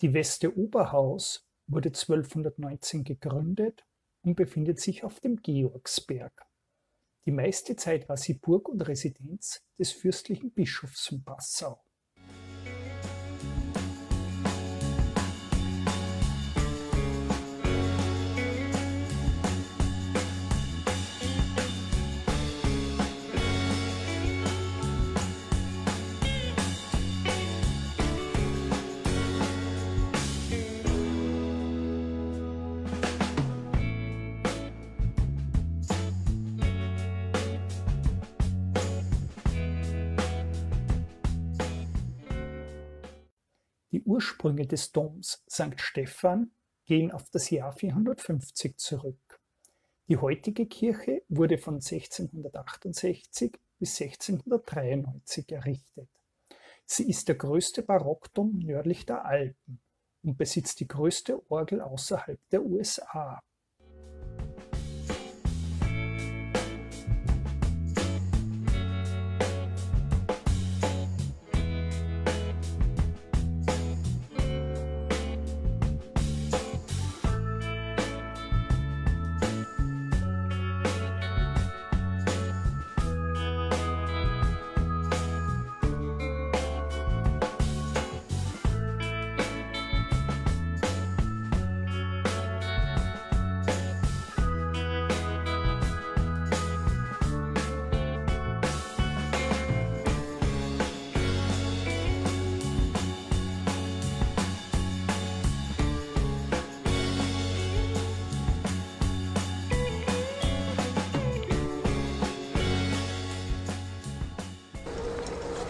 Die Veste Oberhaus wurde 1219 gegründet und befindet sich auf dem Georgsberg. Die meiste Zeit war sie Burg und Residenz des fürstlichen Bischofs von Passau. Die Ursprünge des Doms St. Stephan gehen auf das Jahr 450 zurück. Die heutige Kirche wurde von 1668 bis 1693 errichtet. Sie ist der größte Barockdom nördlich der Alpen und besitzt die größte Orgel außerhalb der USA.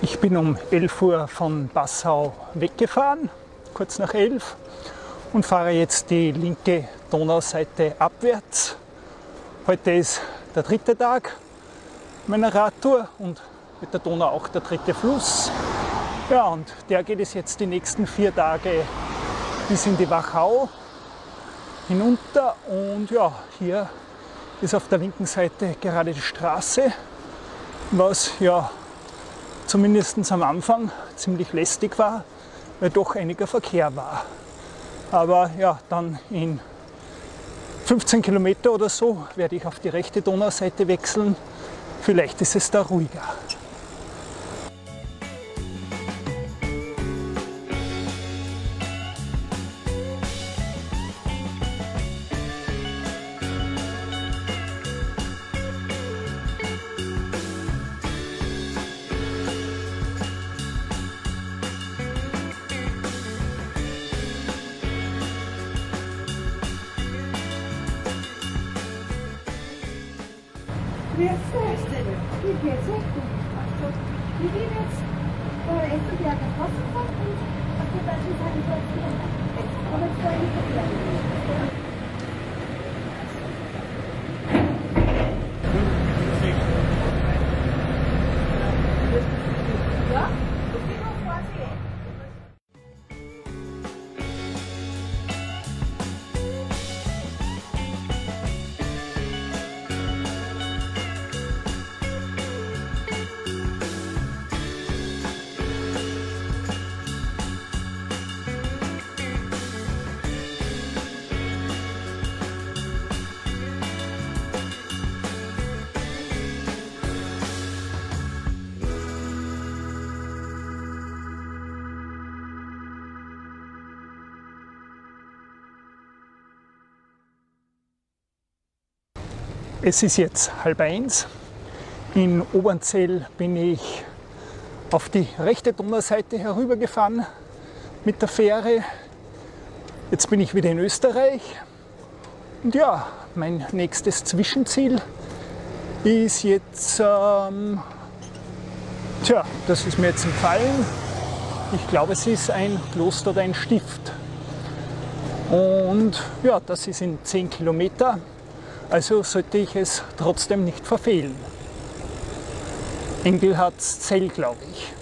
Ich bin um 11 Uhr von Passau weggefahren, kurz nach 11, und fahre jetzt die linke Donauseite abwärts. Heute ist der dritte Tag meiner Radtour und mit der Donau auch der dritte Fluss. Ja, und der geht es jetzt die nächsten 4 Tage bis in die Wachau hinunter. Und ja, hier ist auf der linken Seite gerade die Straße, was ja zumindest am Anfang ziemlich lästig war, weil doch einiger Verkehr war. Aber ja, dann in 15 Kilometer oder so werde ich auf die rechte Donauseite wechseln. Vielleicht ist es da ruhiger. Es ist jetzt 12:30. In Obernzell bin ich auf die rechte Donauseite herübergefahren mit der Fähre. Jetzt bin ich wieder in Österreich. Und ja, mein nächstes Zwischenziel ist jetzt, das ist mir jetzt entfallen. Ich glaube, es ist ein Kloster oder ein Stift. Und ja, das ist in 10 Kilometer. Also sollte ich es trotzdem nicht verfehlen. Engelhartszell, glaube ich.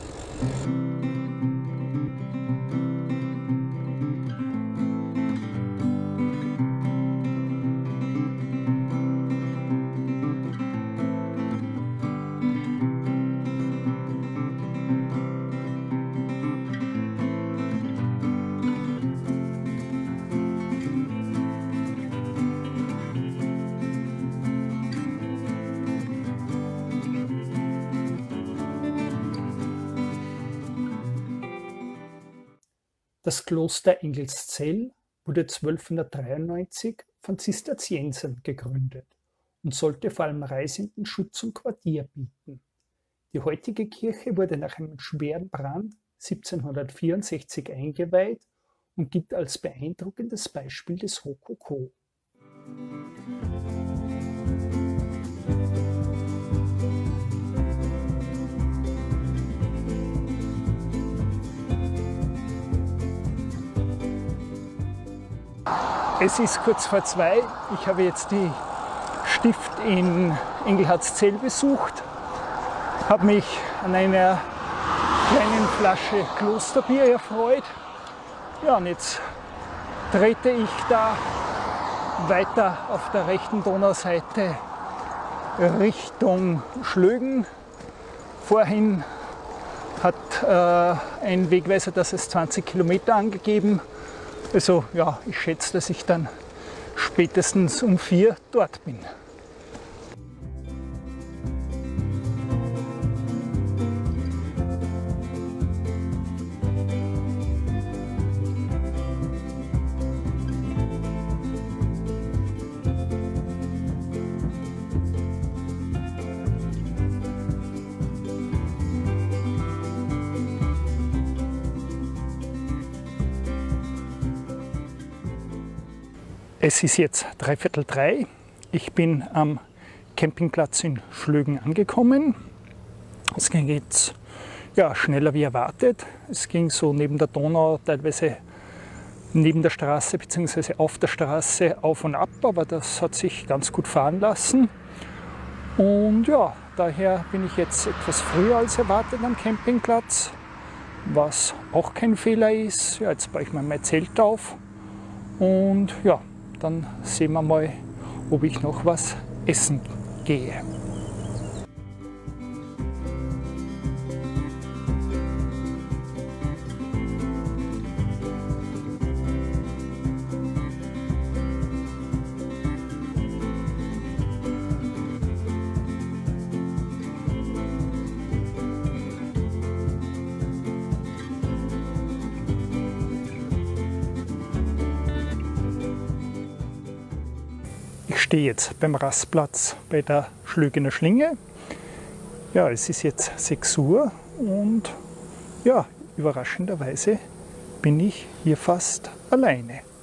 Das Kloster Engelszell wurde 1293 von Zisterziensern gegründet und sollte vor allem Reisenden Schutz und Quartier bieten. Die heutige Kirche wurde nach einem schweren Brand 1764 eingeweiht und gilt als beeindruckendes Beispiel des Rokoko. Es ist kurz vor 2. Ich habe jetzt die Stift in Engelhartszell besucht, habe mich an einer kleinen Flasche Klosterbier erfreut. Ja, und jetzt trete ich da weiter auf der rechten Donauseite Richtung Schlögen. Vorhin hat ein Wegweiser, dass es 20 Kilometer angegeben. Also ja, ich schätze, dass ich dann spätestens um 4 dort bin. Es ist jetzt 2:45. Ich bin am Campingplatz in Schlögen angekommen. Es ging jetzt ja, schneller wie erwartet. Es ging so neben der Donau, teilweise neben der Straße bzw. auf der Straße auf und ab, aber das hat sich ganz gut fahren lassen. Und ja, daher bin ich jetzt etwas früher als erwartet am Campingplatz, was auch kein Fehler ist. Ja, jetzt baue ich mal mein Zelt auf und ja, dann sehen wir mal, ob ich noch was essen gehe. Ich stehe jetzt beim Rastplatz bei der Schlögener Schlinge. Ja, es ist jetzt 6 Uhr und ja, überraschenderweise bin ich hier fast alleine.